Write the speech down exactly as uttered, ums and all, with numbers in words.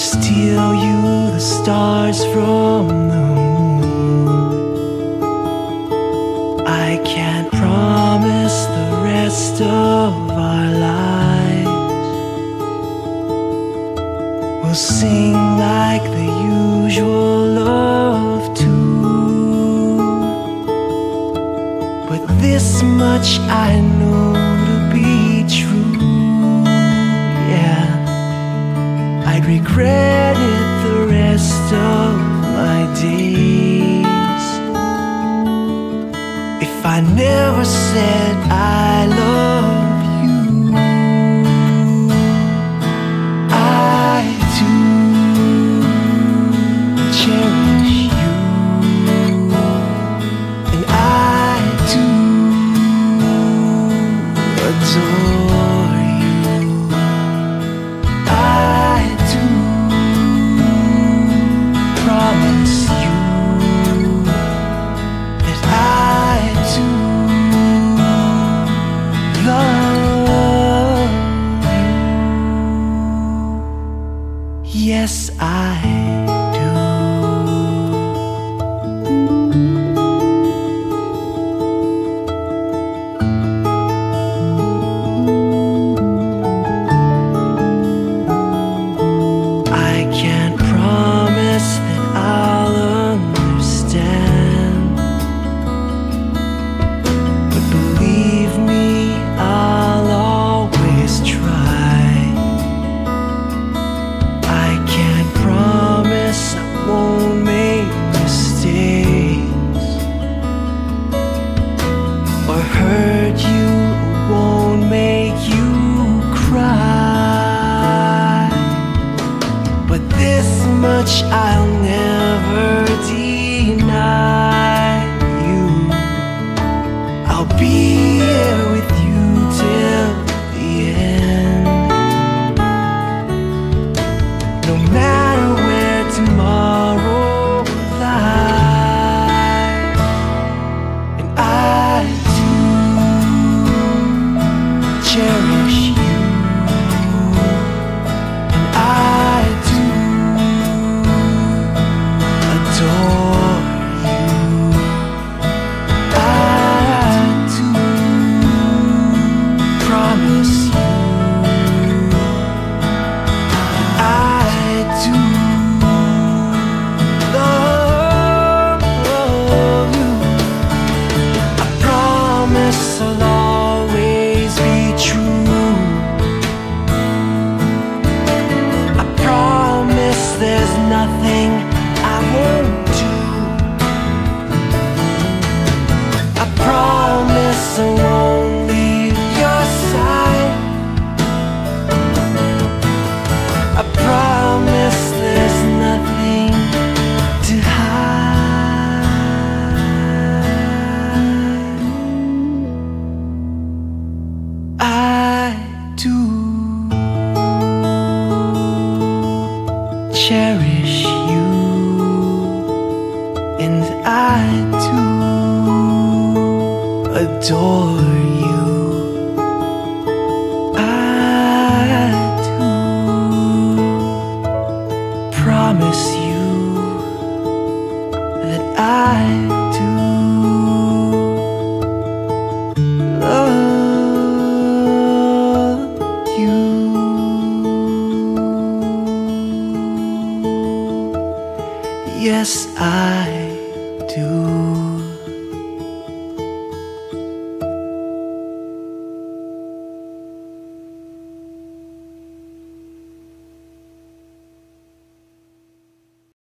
Steal you the stars from the moon. I can't promise the rest of our lives. We'll sing like the usual of two. But this much I know to be true. I'd regret it the rest of my days if I never said I love you. I do cherish you, and I do adore you. I promise you that I do love you. I won't leave your side. I promise there's nothing to hide. I do cherish you, and I do adore you. I do promise you that I do love you. Yes, I do.